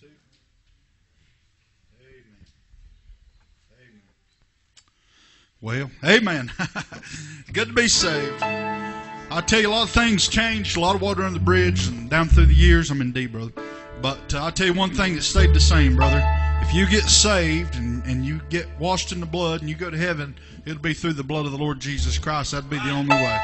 to? Amen. Amen. Well, amen. Good to be saved. I tell you, a lot of things changed. A lot of water under the bridge and down through the years. I'm in deep, brother. But I tell you one thing that stayed the same, brother. If you get saved and you get washed in the blood and you go to heaven, it'll be through the blood of the Lord Jesus Christ. That'd be the only way.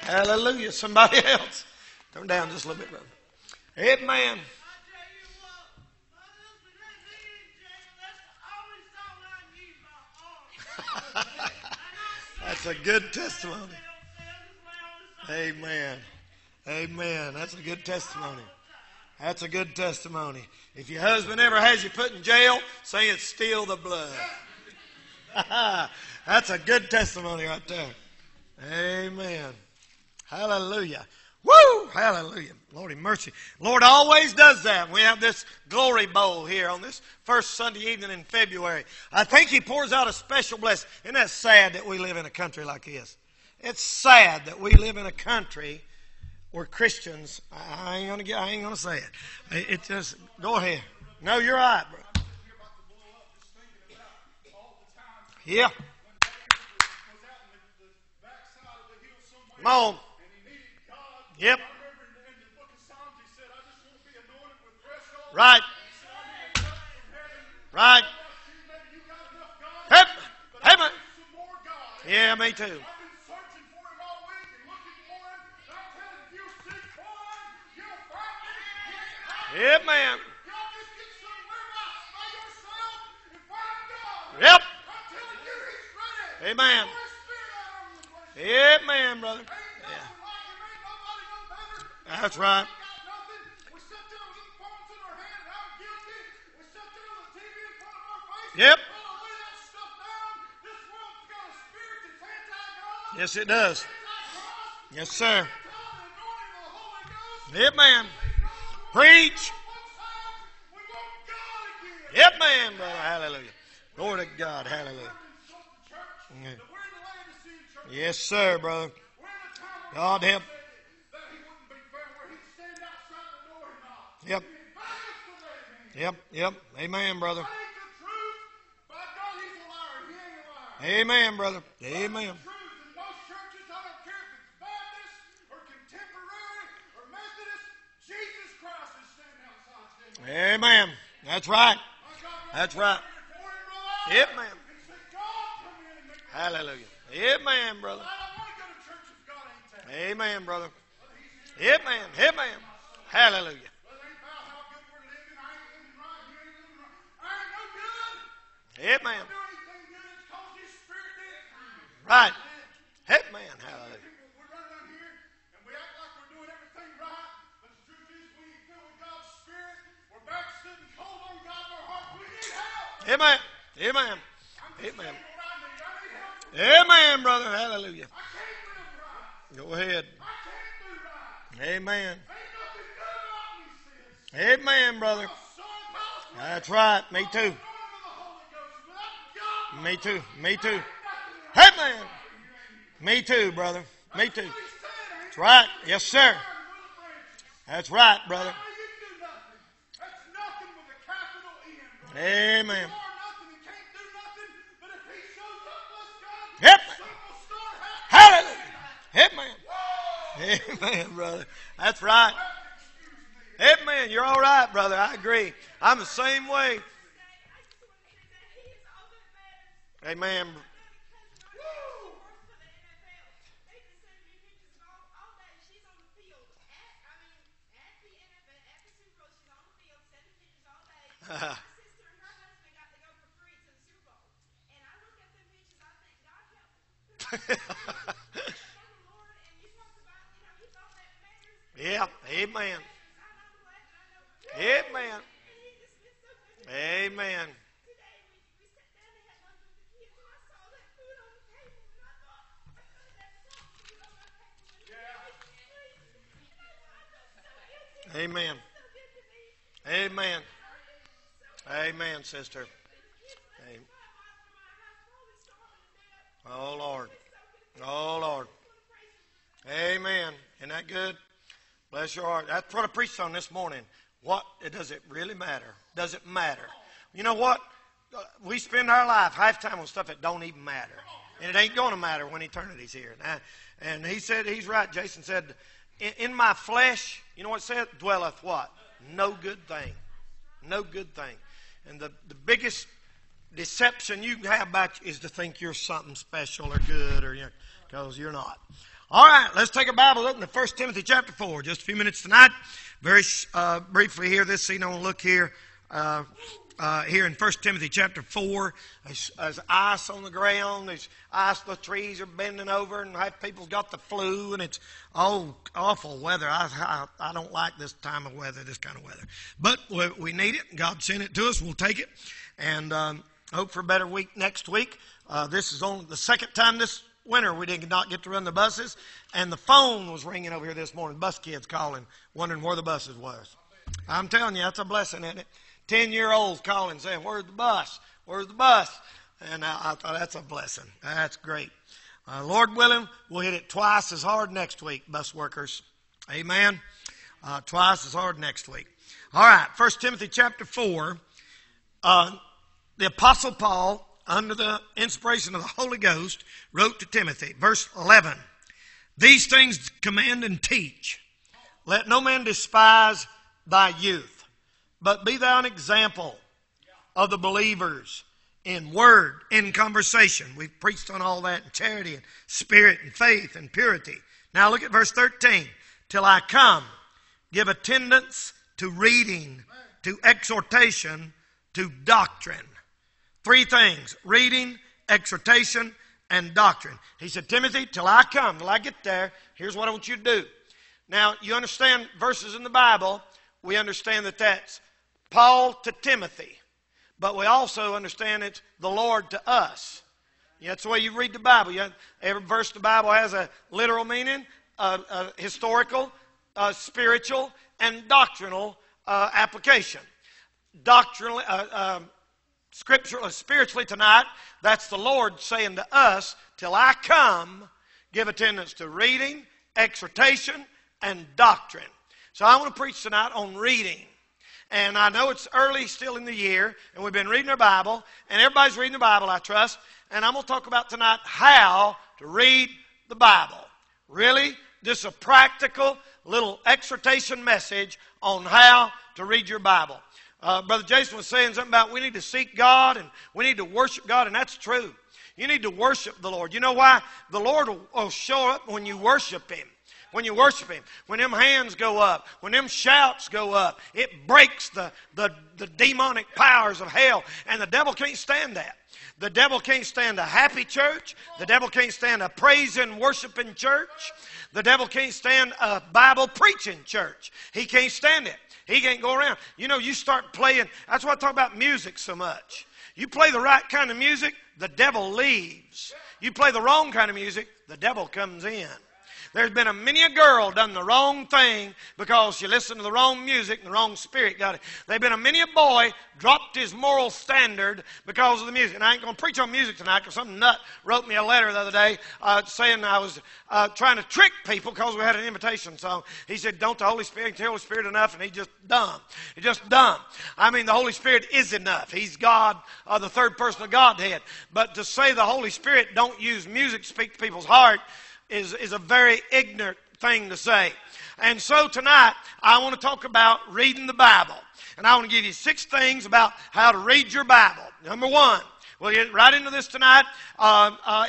Hallelujah. Somebody else. Turn down just a little bit, brother. Amen. That's a good testimony. Amen. Amen. That's a good testimony. That's a good testimony. If your husband ever has you put in jail, say it's still the blood. That's a good testimony right there. Amen. Hallelujah. Woo! Hallelujah. Lordy mercy. Lord always does that. We have this glory bowl here on this first Sunday evening in February. I think He pours out a special blessing. Isn't that sad that we live in a country like this? It's sad that we live in a country where Christians, I ain't gonna say it. It just, go ahead. No, you're right, bro. Yeah. Come on. Yep. Right. Right. Yep. Hey, man. Yeah, me too. Yeah, man. Yep. Amen. Yeah, man, brother. Yeah. That's right. Yep. Yes, it does. Yes, sir. Yeah, man. Preach. Yep, man, brother. Hallelujah. Glory to God. Hallelujah. Yeah. Yes, sir, brother. God help. Yep. Yep, yep. Amen, brother. Amen, brother. Amen. Amen. That's right. That's right. Yep, man. Hallelujah. Amen, brother. Amen, brother. Amen. Amen. Hallelujah. Amen. Right. Amen. Hallelujah. Amen. Amen. Amen. Amen, brother. Hallelujah. Go ahead. Amen. Amen, brother. That's right. Me too. Me too. Me too. Amen. Me too, brother. Me too. That's right. Yes, sir. That's right, brother. Amen. Yep. Hallelujah. Amen. Amen, brother. That's right. Amen. You're all right, brother. I agree. I'm the same way. Amen. Yeah, amen. Amen. Amen. Amen. Amen. Amen, sister. Amen. Oh, Lord. Oh, Lord. Amen. Isn't that good? Bless your heart. That's what I preached on this morning. What does it really matter? Does it matter? You know what? We spend our life half-time on stuff that don't even matter. And it ain't going to matter when eternity's here. And he said, he's right. Jason said, in my flesh, you know what it said? Dwelleth what? No good thing. No good thing. And the biggest deception you can have about you is to think you're something special or good or, you know, because you're not. All right, let's take a Bible look in 1 Timothy chapter 4. Just a few minutes tonight. Very briefly here this scene. I want to look here here in 1 Timothy chapter 4. There's ice on the ground. There's ice. The trees are bending over, and half people's got the flu, and it's all awful weather. I don't like this time of weather, this kind of weather. But we need it. God sent it to us. We'll take it. And hope for a better week next week. This is only the second time this winter we did not get to run the buses. And the phone was ringing over here this morning. Bus kids calling, wondering where the buses was. I'm telling you, that's a blessing, isn't it? 10-year-olds calling saying, where's the bus? Where's the bus? And I thought, that's a blessing. That's great. Lord willing, we'll hit it twice as hard next week, bus workers. Amen. Twice as hard next week. All right, 1 Timothy chapter 4. The Apostle Paul, under the inspiration of the Holy Ghost, wrote to Timothy, verse 11, "These things command and teach. Let no man despise thy youth, but be thou an example of the believers in word, in conversation." We've preached on all that, in charity and spirit and faith and purity. Now look at verse 13. "Till I come, give attendance to reading, to exhortation, to doctrine." Three things: reading, exhortation, and doctrine. He said, Timothy, till I come, till I get there, here's what I want you to do. Now, you understand verses in the Bible, we understand that that's Paul to Timothy. But we also understand it's the Lord to us. That's the way you read the Bible. Every verse of the Bible has a literal meaning, a historical, spiritual, and doctrinal application. Doctrinally, scripturally, spiritually tonight, that's the Lord saying to us, till I come, give attendance to reading, exhortation, and doctrine. So I want to preach tonight on reading. And I know it's early still in the year, and we've been reading our Bible, and everybody's reading the Bible, I trust. And I'm going to talk about tonight how to read the Bible. Really, this is a practical little exhortation message on how to read your Bible. Brother Jason was saying something about we need to seek God and we need to worship God, and that's true. You need to worship the Lord. You know why? The Lord will show up when you worship Him. When you worship Him, when them hands go up, when them shouts go up, it breaks the demonic powers of hell, and the devil can't stand that. The devil can't stand a happy church. The devil can't stand a praising, worshiping church. The devil can't stand a Bible-preaching church. He can't stand it. He can't go around. You know, you start playing. That's why I talk about music so much. You play the right kind of music, the devil leaves. You play the wrong kind of music, the devil comes in. There's been many a girl done the wrong thing because she listened to the wrong music and the wrong spirit got it. There's been many a boy dropped his moral standard because of the music. And I ain't going to preach on music tonight because some nut wrote me a letter the other day saying I was trying to trick people because we had an invitation song. He said, don't the Holy Spirit, the Holy Spirit enough, and he's just dumb. He's just dumb. I mean, the Holy Spirit is enough. He's God, the third person of Godhead. But to say the Holy Spirit don't use music to speak to people's heart is a very ignorant thing to say. And so tonight, I want to talk about reading the Bible. And I want to give you 6 things about how to read your Bible. Number 1, we'll get right into this tonight.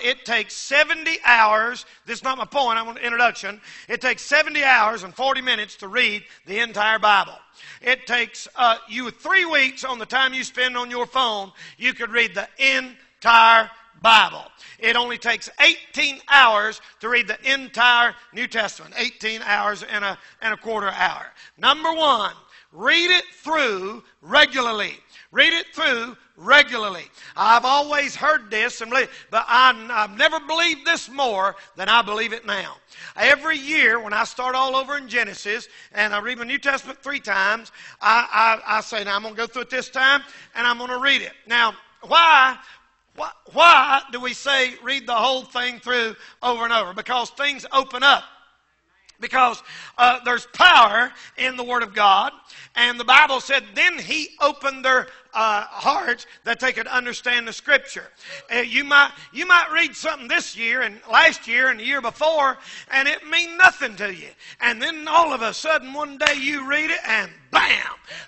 It takes 70 hours. This is not my point. I'm on the introduction. It takes 70 hours and 40 minutes to read the entire Bible. It takes you 3 weeks on the time you spend on your phone. You could read the entire Bible. It only takes 18 hours to read the entire New Testament. 18 hours and a quarter hour. Number 1, read it through regularly. Read it through regularly. I've always heard this, but I've never believed this more than I believe it now. Every year when I start all over in Genesis and I read the New Testament 3 times, I say, now I'm going to go through it this time and I'm going to read it. Now, why do we say read the whole thing through over and over? Because things open up. Because there's power in the Word of God. And the Bible said, then he opened their hearts that they could understand the Scripture. You might read something this year and last year and the year before, and it mean nothing to you. And then all of a sudden, one day you read it, and bam!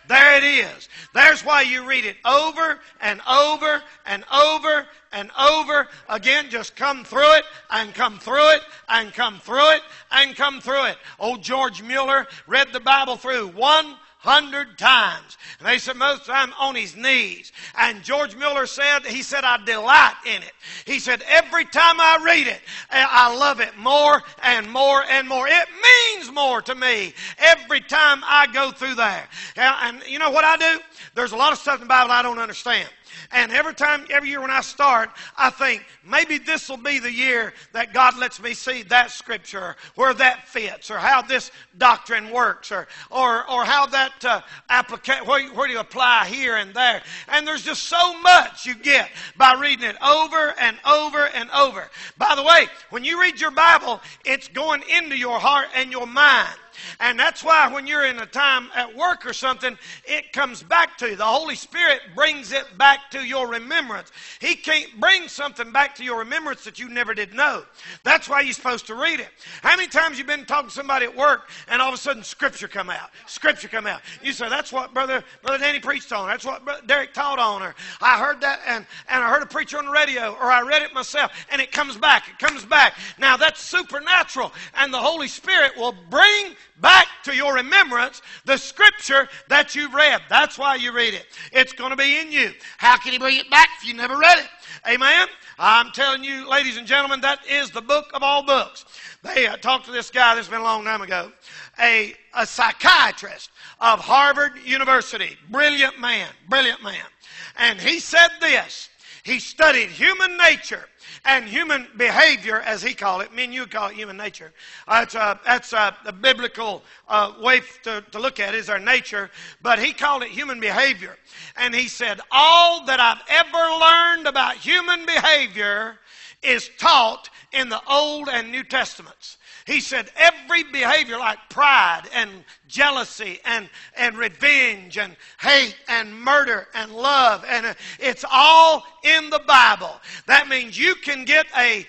There it is. There's why you read it over and over and over and over again. Just come through it and come through it and come through it and come through it. Old George Mueller read the Bible through 100 times. And they said most of the time on his knees. And George Mueller said, he said, I delight in it. He said, every time I read it, I love it more and more and more. It means more to me every time I go through there. And you know what I do? There's a lot of stuff in the Bible I don't understand. And every year when I start, I think maybe this will be the year that God lets me see that Scripture, where that fits, or how this doctrine works, or how that where do you apply here and there. And there's just so much you get by reading it over and over and over. By the way, when you read your Bible, it's going into your heart and your mind. And that's why when you're in a time at work or something, it comes back to you. The Holy Spirit brings it back to your remembrance. He can't bring something back to your remembrance that you never did know. That's why you're supposed to read it. How many times you've been talking to somebody at work and all of a sudden Scripture come out? Scripture come out. You say, that's what Brother Danny preached on. That's what Brother Derek taught on. Or I heard that and I heard a preacher on the radio, or I read it myself, and it comes back. It comes back. Now that's supernatural, and the Holy Spirit will bring back to your remembrance the Scripture that you've read. That's why you read it. It's going to be in you. How can He bring it back if you never read it? Amen? I'm telling you, ladies and gentlemen, that is the book of all books. They talked to this guy, this has been a long time ago, a psychiatrist of Harvard University. Brilliant man. Brilliant man. And he said this. He studied human nature and human behavior, as he called it. Me and you call it human nature. That's a biblical way to look at it, is our nature. But he called it human behavior. And he said, all that I've ever learned about human behavior is taught in the Old and New Testaments. He said every behavior like pride and jealousy and revenge and hate and murder and love, and it's all in the Bible. That means you can get an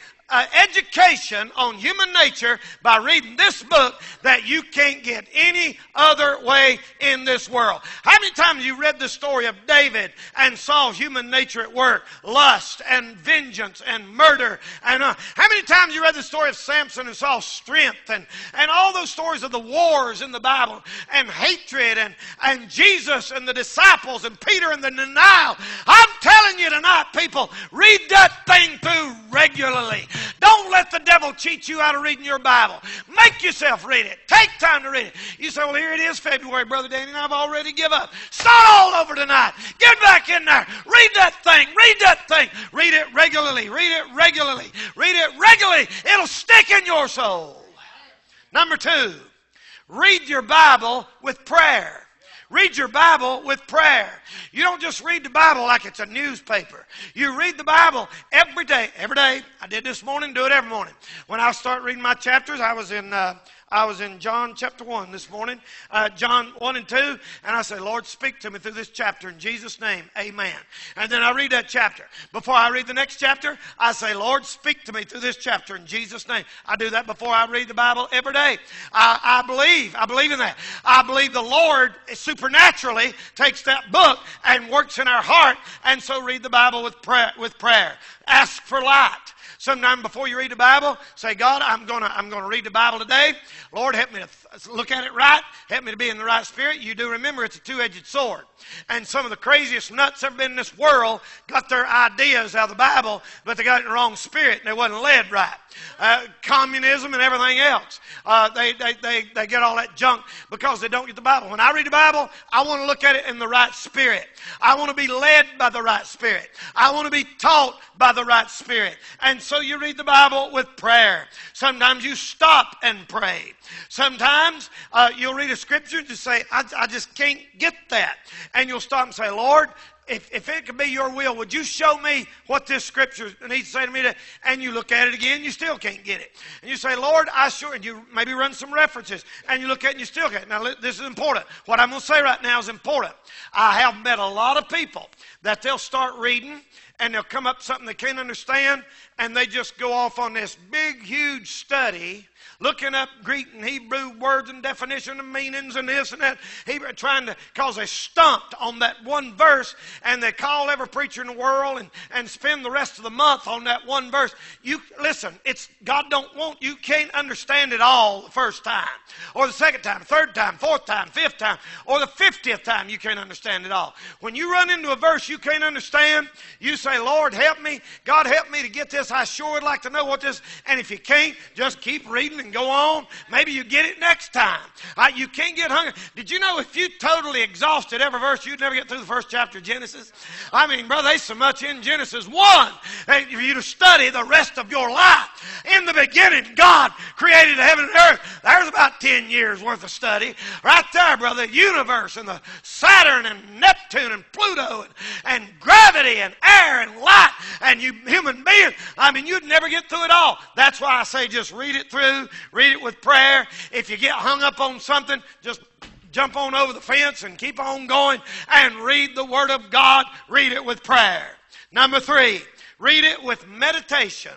education on human nature by reading this book that you can't get any other way in this world. How many times you read the story of David and saw human nature at work? Lust and vengeance and murder. And how many times you read the story of Samson and saw strength and all those stories of the wars in the Bible and hatred and Jesus and the disciples and Peter and the denial? I'm telling you tonight, people, read that thing through regularly. Don't let the devil cheat you out of reading your Bible. Make yourself read it. Take time to read it. You say, well, here it is February, Brother Danny, and I've already give up. Start all over tonight. Get back in there. Read that thing. Read that thing. Read it regularly. Read it regularly. Read it regularly. It'll stick in your soul. Number two, read your Bible with prayer. Read your Bible with prayer. You don't just read the Bible like it's a newspaper. You read the Bible every day. Every day. I did this morning. Do it every morning. When I start reading my chapters, I was in John chapter 1 this morning, John 1 and 2, and I say, Lord, speak to me through this chapter in Jesus' name, amen. And then I read that chapter. Before I read the next chapter, I say, Lord, speak to me through this chapter in Jesus' name. I do that before I read the Bible every day. I believe in that. I believe the Lord supernaturally takes that book and works in our heart, and so read the Bible with prayer. Ask for light. Sometime before you read the Bible, say, God, I'm going to read the Bible today. Lord, help me to look at it right. Help me to be in the right spirit. You do remember it's a two-edged sword. And some of the craziest nuts ever been in this world got their ideas out of the Bible, but they got it in the wrong spirit and they wasn't led right. Communism and everything else. They get all that junk because they don't get the Bible. When I read the Bible, I want to look at it in the right spirit. I want to be led by the right spirit. I want to be taught by the right spirit. And so you read the Bible with prayer. Sometimes you stop and pray. Sometimes you'll read a scripture and just say, I just can't get that. And you'll stop and say, Lord, if it could be your will, would you show me what this scripture needs to say to me today? And you look at it again, you still can't get it. And you say, Lord, I sure, and you maybe run some references, and you look at it and you still can't. Now, this is important. What I'm going to say right now is important. I have met a lot of people that they'll start reading, and they'll come up with something they can't understand, and they just go off on this big, huge study, looking up Greek and Hebrew words and definition and meanings and this and that, Hebrew, trying to, because they stumped on that one verse, and they call every preacher in the world and spend the rest of the month on that one verse. You listen, it's God don't want, you can't understand it all the first time, or the second time, third time, fourth time, fifth time, or the 50th time you can't understand it all. When you run into a verse you can't understand, you say, Lord, help me. God, help me to get this. I sure would like to know what this, and if you can't, just keep reading and go on. Maybe you get it next time. You can't get hungry. Did you know if you totally exhausted every verse, you'd never get through the first chapter of Genesis? I mean, brother, there's so much in Genesis 1 for you to study the rest of your life. In the beginning, God created the heaven and earth. There's about 10 years worth of study. Right there, brother, the universe and the Saturn and Neptune and Pluto and gravity and air and light and you human beings. I mean, you'd never get through it all. That's why I say just read it through, read it with prayer. If you get hung up on something, just jump on over the fence and keep on going and read the Word of God. Read it with prayer. Number 3, read it with meditation.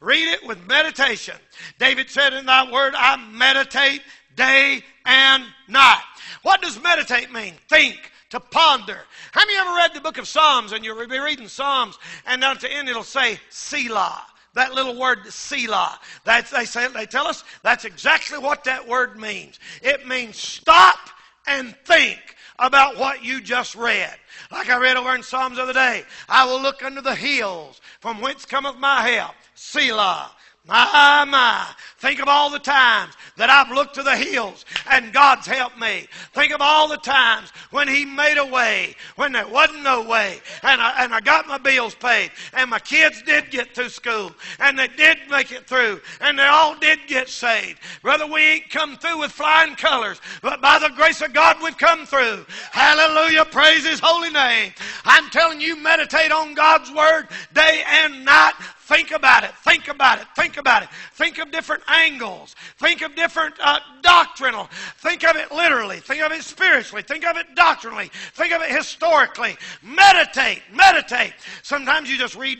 Read it with meditation. David said, in thy word I meditate day and night. What does meditate mean? Think. To ponder. Have you ever read the book of Psalms and you'll be reading Psalms and down at the end it'll say Selah? That little word Selah. They tell us that's exactly what that word means. It means stop and think about what you just read. Like I read over in Psalms the other day, I will look unto the hills from whence cometh my help. Selah. My, think of all the times that I've looked to the hills and God's helped me. Think of all the times when He made a way, when there wasn't no way, and I got my bills paid, and my kids did get through school, and they did make it through, and they all did get saved. Brother, we ain't come through with flying colors, but by the grace of God, we've come through. Hallelujah, praise His holy name. I'm telling you, meditate on God's Word day and night. Think about it. Think about it. Think about it. Think of different angles. Think of different doctrinal. Think of it literally. Think of it spiritually. Think of it doctrinally. Think of it historically. Meditate. Meditate. Sometimes you just read,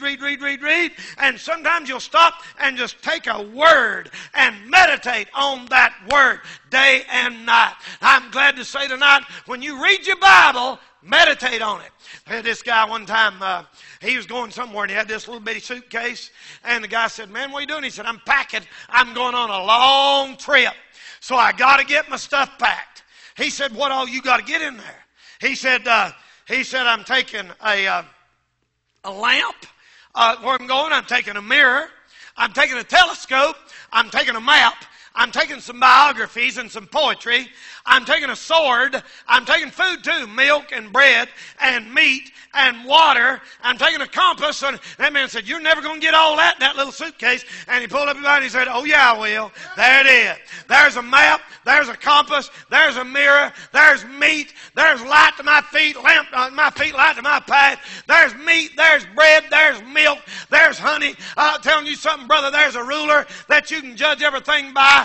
and sometimes you'll stop and just take a word and meditate on that word day and night. I'm glad to say tonight, when you read your Bible, meditate on it. I had this guy one time, he was going somewhere and he had this little bitty suitcase, and the guy said, man, what are you doing? He said, I'm packing. I'm going on a long trip, so I got to get my stuff packed. He said, what all you got to get in there? He said, I'm taking a lamp where I'm going. I'm taking a mirror. I'm taking a telescope. I'm taking a map. I'm taking some biographies and some poetry. I'm taking a sword. I'm taking food too, milk and bread and meat and water. I'm taking a compass. And that man said, you're never going to get all that in that little suitcase. And he pulled up his bag and he said, oh yeah, I will. There it is. There's a map. There's a compass. There's a mirror. There's meat. There's light to my feet. Lamp on my feet. Light to my path. There's meat. There's bread. There's milk. There's honey. I'm telling you something, brother. There's a ruler that you can judge everything by.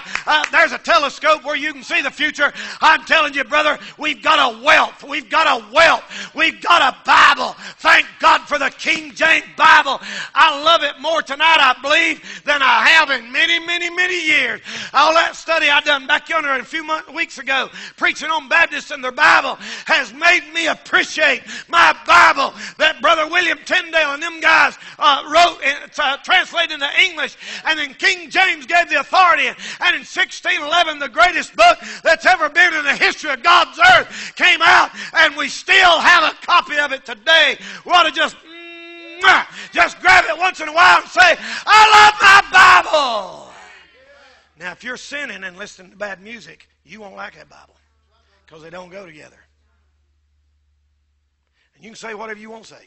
There's a telescope where you can see the future. I'm telling you, brother, we've got a wealth. We've got a wealth. We've got a Bible. Thank God for the King James Bible. I love it more tonight, I believe, than I have in many, many, many years. All that study I done back yonder a few weeks ago, preaching on Baptists and their Bible, has made me appreciate my Bible that Brother William Tyndale and them guys wrote and translated into English, and then King James gave the authority. And in 1611, the greatest book that's ever been in the history of God's earth came out, and we still have a copy of it today. We ought to just grab it once in a while and say, I love my Bible. Now, if you're sinning and listening to bad music, you won't like that Bible because they don't go together. And you can say whatever you want to say.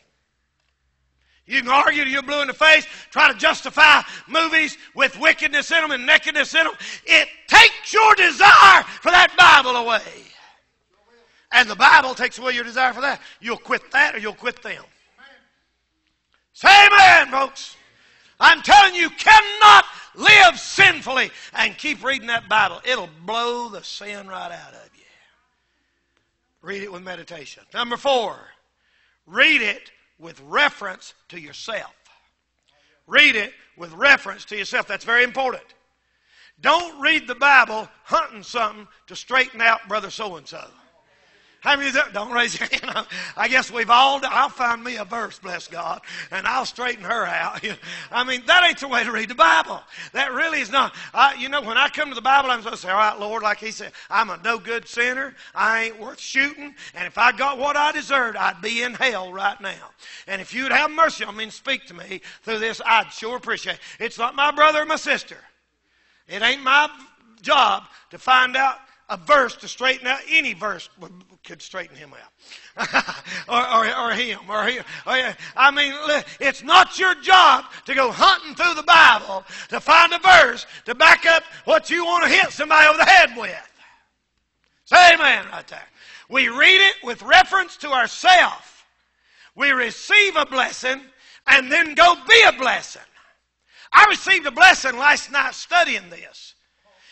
You can argue till you're blue in the face, try to justify movies with wickedness in them and nakedness in them. It takes your desire for that Bible away. and the Bible takes away your desire for that, you'll quit that or you'll quit them. Amen. Say amen, folks. I'm telling you, you cannot live sinfully and keep reading that Bible. It'll blow the sin right out of you. Read it with meditation. Number 4, read it with reference to yourself. Read it with reference to yourself. That's very important. Don't read the Bible hunting something to straighten out brother so-and-so. How many of you don't raise your hand? I guess we've all done. I'll find me a verse, bless God, and I'll straighten her out. I mean, that ain't the way to read the Bible. That really is not. You know, when I come to the Bible, I'm supposed to say, all right, Lord, like he said, I'm a no-good sinner. I ain't worth shooting. And if I got what I deserved, I'd be in hell right now. And if you'd have mercy on me and speak to me through this, I'd sure appreciate it. It's not my brother or my sister. It ain't my job to find out a verse to straighten out. Any verse could straighten him out. or him. I mean, it's not your job to go hunting through the Bible to find a verse to back up what you want to hit somebody over the head with. Say amen right there. We read it with reference to ourselves. We receive a blessing and then go be a blessing. I received a blessing last night studying this.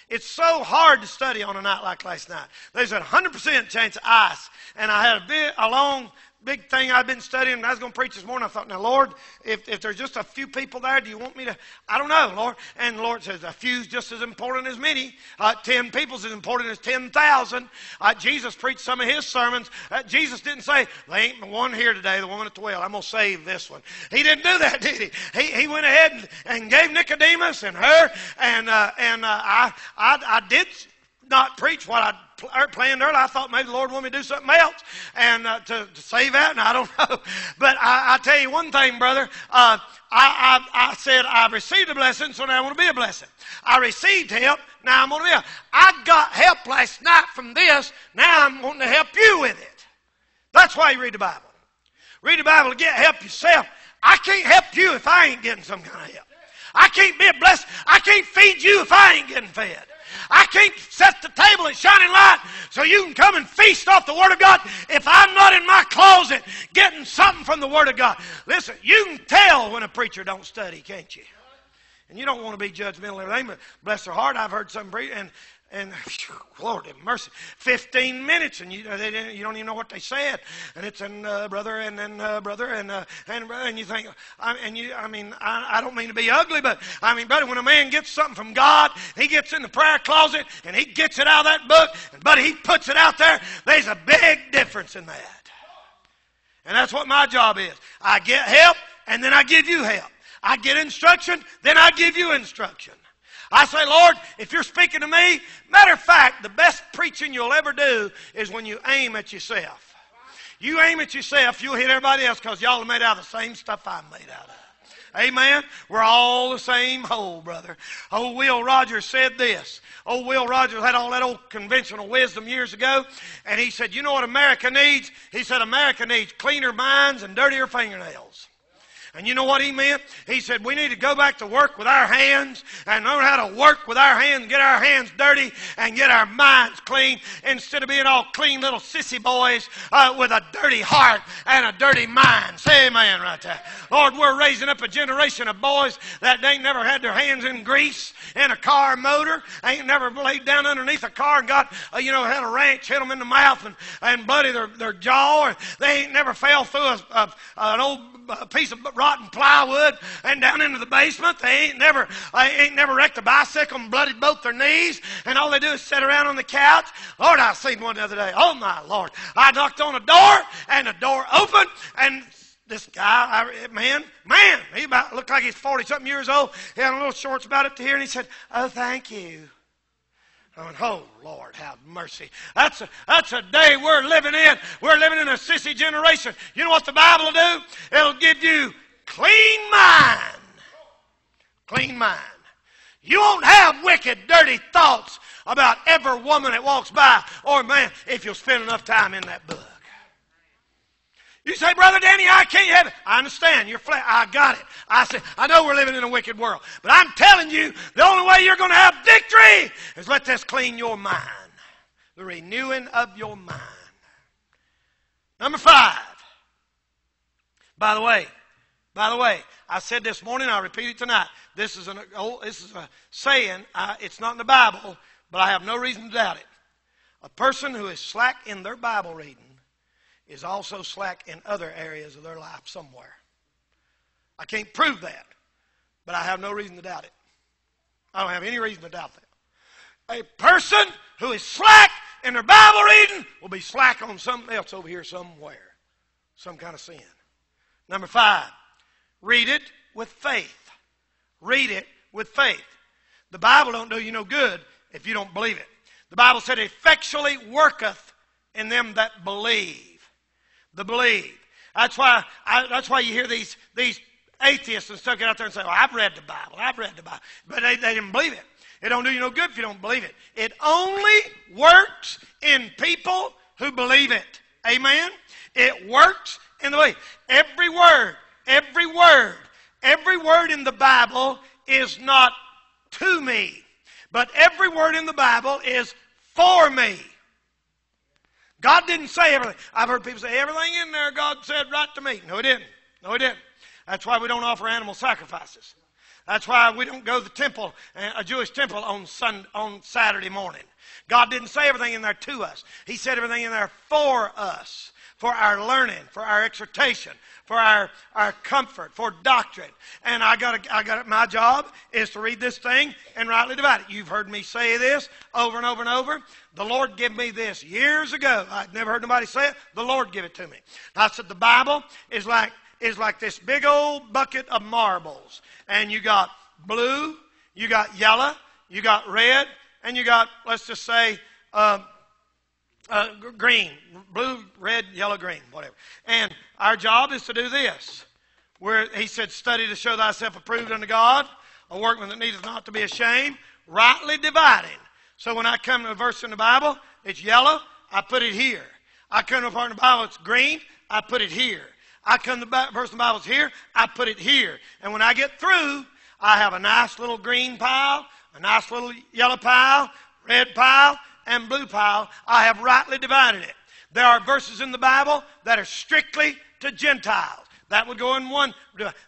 It's so hard to study on a night like last night. There's a 100% chance of ice. And I had a long, big thing I'd been studying, and I was going to preach this morning. I thought, now, Lord, if there's just a few people there, do you want me to? I don't know, Lord. And the Lord says, a few's just as important as many. 10 people's as important as 10,000. Jesus preached some of his sermons. Jesus didn't say, there ain't one here today, the woman at the well. I'm going to save this one. He didn't do that, did he? He went ahead and gave Nicodemus and her, and I did not preach what I planned earlier. I thought maybe the Lord wanted me to do something else and to save out, and I don't know. But I tell you one thing, brother. I said I received a blessing, so now I want to be a blessing. I received help, now I'm going to be a... I got help last night from this, now I'm wanting to help you with it. That's why you read the Bible. Read the Bible to get help yourself. I can't help you if I ain't getting some kind of help. I can't be a blessing. I can't feed you if I ain't getting fed. I can't set the table at Shining Light so you can come and feast off the Word of God if I'm not in my closet getting something from the Word of God. Listen, you can tell when a preacher don't study, can't you? And you don't want to be judgmental or anything, but bless their heart, I've heard some preachers, and Lord have mercy, 15 minutes, and you don't even know what they said. And it's an brother, and then brother, and brother, and you think, I don't mean to be ugly, but I mean, buddy, when a man gets something from God, he gets in the prayer closet, and he gets it out of that book, and buddy, he puts it out there. There's a big difference in that. And that's what my job is. I get help, and then I give you help. I get instruction, then I give you instruction. I say, Lord, if you're speaking to me, matter of fact, the best preaching you'll ever do is when you aim at yourself. You aim at yourself, you'll hit everybody else because y'all are made out of the same stuff I'm made out of. Amen? We're all the same whole, brother. Old Will Rogers said this. Old Will Rogers had all that old conventional wisdom years ago, and he said, you know what America needs? He said, America needs cleaner minds and dirtier fingernails. And you know what he meant? He said, we need to go back to work with our hands and learn how to work with our hands, get our hands dirty and get our minds clean instead of being all clean little sissy boys with a dirty heart and a dirty mind. Say amen right there. Lord, we're raising up a generation of boys that ain't never had their hands in grease, in a car motor, ain't never laid down underneath a car and got, had a wrench, hit them in the mouth and bloody their jaw. Or they ain't never fell through an old piece of rotten plywood and down into the basement. They ain't never wrecked a bicycle and bloodied both their knees, and all they do is sit around on the couch. Lord, I seen one the other day. Oh my Lord. I knocked on a door and the door opened, and this guy, man, he about looked like he's 40-something years old. He had a little shorts about up to here, and he said, oh, thank you. I went, oh, Lord, have mercy. That's a day we're living in. We're living in a sissy generation. You know what the Bible will do? It'll give you clean mind. Clean mind. You won't have wicked, dirty thoughts about every woman that walks by or man if you'll spend enough time in that book. You say, Brother Danny, I can't have it. I understand. You're flat. I got it. I know we're living in a wicked world. But I'm telling you, the only way you're going to have victory is let this clean your mind. The renewing of your mind. Number five. By the way, I said this morning, I repeat it tonight. This is a saying. It's not in the Bible, but I have no reason to doubt it. A person who is slack in their Bible reading is also slack in other areas of their life somewhere. I can't prove that, but I have no reason to doubt it. I don't have any reason to doubt that. A person who is slack in their Bible reading will be slack on something else over here somewhere, some kind of sin. Number five, read it with faith. Read it with faith. The Bible don't do you no good if you don't believe it. The Bible said, effectually worketh in them that believe. The believe. That's why you hear these atheists and stuff get out there and say, well, I've read the Bible. But they didn't believe it. It don't do you no good if you don't believe it. It only works in people who believe it. Amen? It works in the way. Every word in the Bible is not to me, but every word in the Bible is for me. God didn't say everything. I've heard people say, everything in there God said right to me. No, he didn't. No, he didn't. That's why we don't offer animal sacrifices. That's why we don't go to the temple, a Jewish temple, on Saturday morning. God didn't say everything in there to us. He said everything in there for us, for our learning, for our exhortation, for our comfort, for doctrine. And I got my job is to read this thing and rightly divide it. You've heard me say this over and over and over. The Lord gave me this years ago. I'd never heard nobody say it. The Lord gave it to me. I said the Bible is like this big old bucket of marbles. And you got blue, you got yellow, you got red, and you got, let's just say, green, blue, red, yellow, green, whatever. And our job is to do this. Where he said, study to show thyself approved unto God, a workman that needeth not to be ashamed, rightly dividing. So when I come to a verse in the Bible, it's yellow, I put it here. I come to a part in the Bible, it's green, I put it here. I come to a verse in the Bible, it's here, I put it here. And when I get through, I have a nice little green pile, a nice little yellow pile, red pile, and blue pile. I have rightly divided it. There are verses in the Bible that are strictly to Gentiles. That would go in one.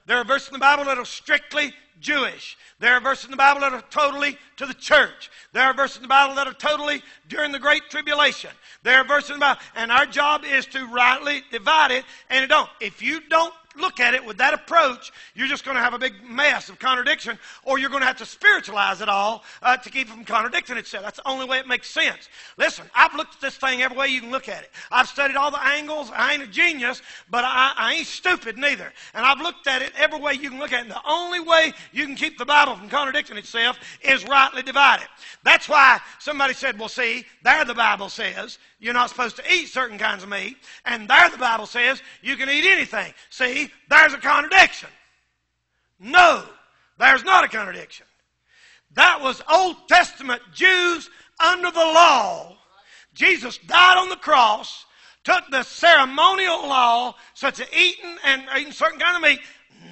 There are verses in the Bible that are strictly Jewish. There are verses in the Bible that are totally to the church. There are verses in the Bible that are totally during the Great Tribulation. There are verses in the Bible, and our job is to rightly divide it, and it don't. If you don't look at it with that approach, you're just going to have a big mess of contradiction, or you're going to have to spiritualize it all to keep from contradicting itself. That's the only way it makes sense. Listen, I've looked at this thing every way you can look at it. I've studied all the angles. I ain't a genius, but I ain't stupid neither. And I've looked at it every way you can look at it. And the only way you can keep the Bible from contradicting itself is rightly divided. That's why somebody said, well, see, there the Bible says you're not supposed to eat certain kinds of meat, and there the Bible says you can eat anything. See, there's a contradiction. No, there's not a contradiction. That was Old Testament Jews under the law. Jesus died on the cross, took the ceremonial law, such as eating certain kind of meat,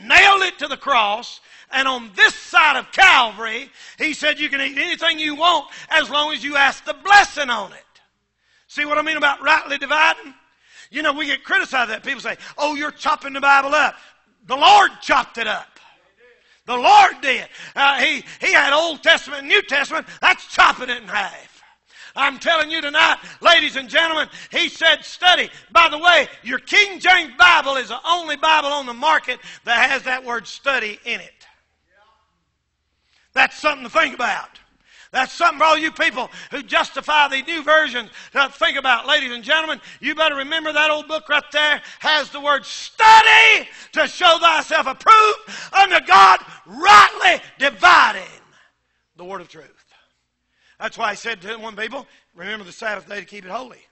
nailed it to the cross, and on this side of Calvary, he said you can eat anything you want as long as you ask the blessing on it. See what I mean about rightly dividing? You know, we get criticized that. People say, oh, you're chopping the Bible up. The Lord chopped it up. The Lord did. He had Old Testament and New Testament. That's chopping it in half. I'm telling you tonight, ladies and gentlemen, he said study. By the way, your King James Bible is the only Bible on the market that has that word study in it. That's something to think about. That's something for all you people who justify the new versions to think about. Ladies and gentlemen, you better remember that old book right there has the word study to show thyself approved unto God, rightly dividing the word of truth. That's why I said to one people, remember the Sabbath day to keep it holy.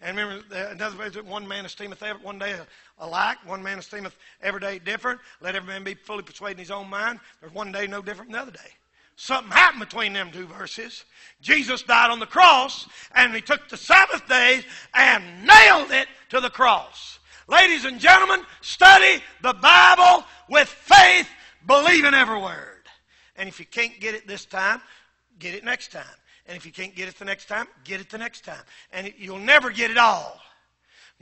And remember, another one man esteemeth one day alike, one man esteemeth every day different. Let every man be fully persuaded in his own mind. There's one day no different than the other day. Something happened between them two verses. Jesus died on the cross, and he took the Sabbath days and nailed it to the cross. Ladies and gentlemen, study the Bible with faith, believing every word. And if you can't get it this time, get it next time. And if you can't get it the next time, get it the next time. And you'll never get it all.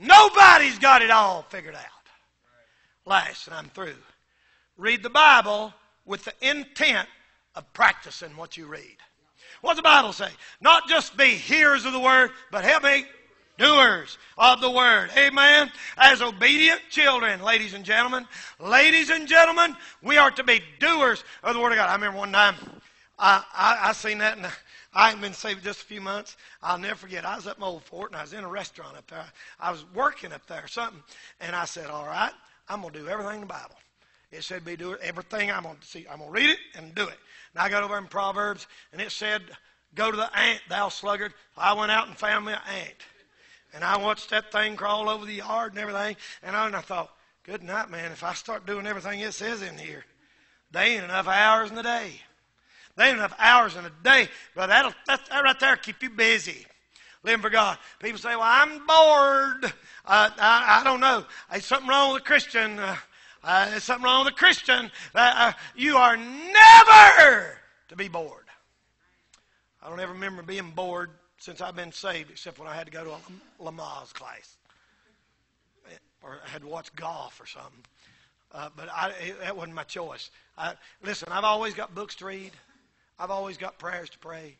Nobody's got it all figured out. Last, and I'm through. Read the Bible with the intent of practicing what you read. What's the Bible say? Not just be hearers of the word, but help me, doers of the word. Amen. As obedient children, ladies and gentlemen. Ladies and gentlemen, we are to be doers of the word of God. I remember one time I seen that, and I ain't been saved just a few months. I'll never forget. I was up in Old Fort, and I was in a restaurant up there. I was working up there or something, and I said, all right, I'm going to do everything in the Bible. It said, be doer, everything I'm going to see. I'm going to read it and do it. And I got over in Proverbs, and it said, go to the ant, thou sluggard. I went out and found me an ant. And I watched that thing crawl over the yard and everything. And I thought, good night, man. If I start doing everything it says in here, there ain't enough hours in a day. There ain't enough hours in a day. But that right there keep you busy. Living for God. People say, well, I'm bored. I don't know. There's something wrong with a Christian. There's something wrong with a Christian. You are never to be bored. I don't ever remember being bored since I've been saved, except when I had to go to a Lamaze class. Or I had to watch golf or something. But that wasn't my choice. Listen, I've always got books to read. I've always got prayers to pray.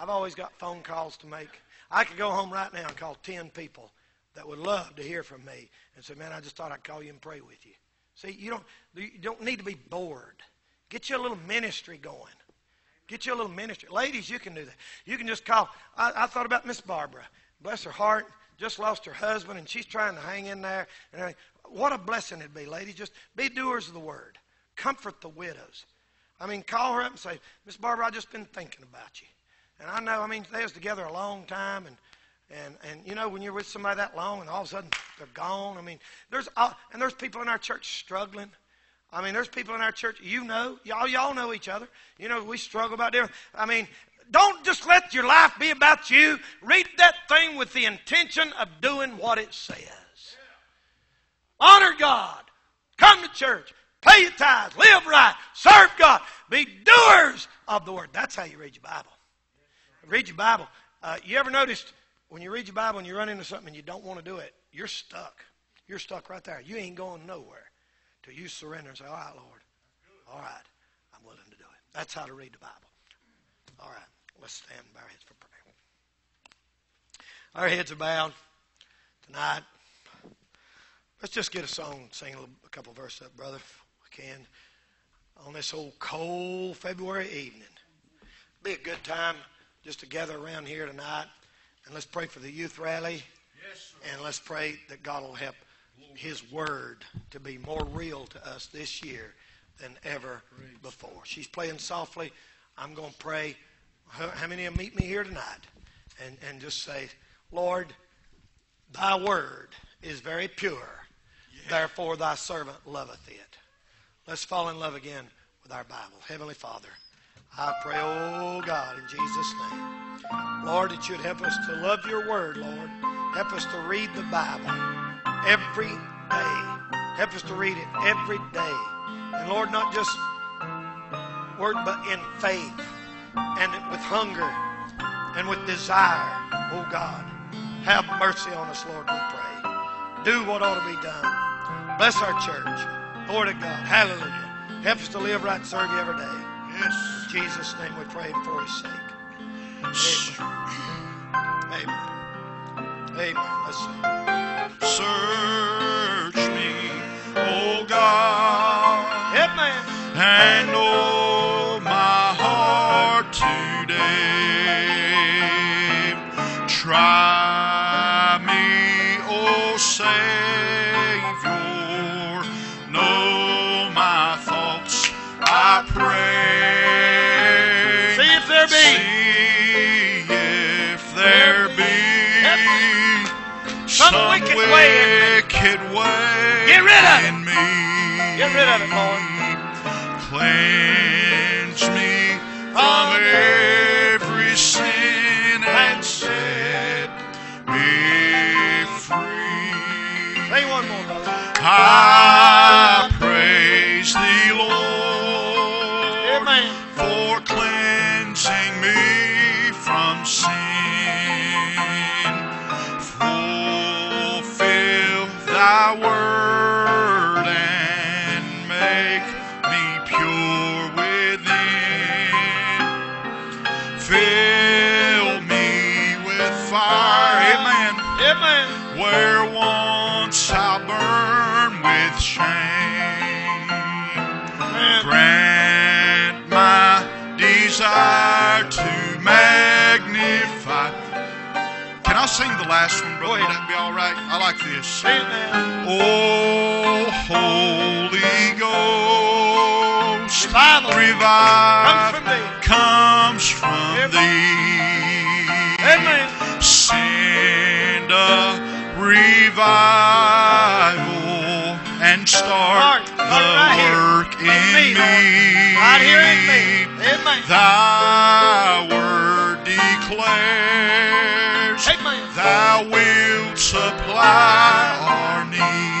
I've always got phone calls to make. I could go home right now and call 10 people that would love to hear from me and say, man, I just thought I'd call you and pray with you. See, you don't need to be bored. Get you a little ministry going. Get you a little ministry. Ladies, you can do that. You can just call. I thought about Miss Barbara. Bless her heart. Just lost her husband, and she's trying to hang in there. And what a blessing it'd be, ladies. Just be doers of the word. Comfort the widows. I mean, call her up and say, Miss Barbara, I've just been thinking about you. And I know, I mean, they was together a long time, and you know, when you're with somebody that long and all of a sudden they're gone. I mean, there's people in our church struggling. I mean, there's people in our church, you know, y'all know each other. You know, we struggle about different. I mean, don't just let your life be about you. Read that thing with the intention of doing what it says. Yeah. Honor God. Come to church. Pay your tithes. Live right. Serve God. Be doers of the word. That's how you read your Bible. Read your Bible. You ever noticed when you read your Bible and you run into something and you don't want to do it, you're stuck. You're stuck right there. You ain't going nowhere till you surrender and say, all right, Lord. All right, I'm willing to do it. That's how to read the Bible. All right, let's stand and bow our heads for prayer. Our heads are bowed tonight. Let's just get a song, sing a couple verses up, brother, if we can, on this old cold February evening. Be a good time just to gather around here tonight, and let's pray for the youth rally. Yes, sir. And let's pray that God will help His word to be more real to us this year than ever before. She's playing softly. I'm going to pray. How many of you meet me here tonight? And just say, Lord, thy word is very pure. Yes. Therefore thy servant loveth it. Let's fall in love again with our Bible. Heavenly Father, I pray, oh God, in Jesus' name, Lord, that you'd help us to love your word, Lord. Help us to read the Bible every day. Help us to read it every day. And Lord, not just word, but in faith and with hunger and with desire, oh God. Have mercy on us, Lord, we pray. Do what ought to be done. Bless our church. Glory to God. Hallelujah. Help us to live right and serve you every day. Yes. In Jesus' name we pray and for His sake. Amen. Amen. Amen. Let's sing. Search me, O God. Amen. And know my heart today. Try me, O Savior. Know my thoughts, I pray. Some wicked way get rid of it. Me. Get rid of it, Lord. Cleanse me from every sin and set me free. Say one more, brother. I praise thee, Lord, amen, for cleansing me from sin. Fulfill last one, brother. Go ahead. That'd be all right. I like this. Amen. Oh, Holy Ghost, final revive comes from Thee. Amen. Send a revival and start the work in me. Right here in me. Amen. Thy word declares, Amen. Thou wilt supply our needs.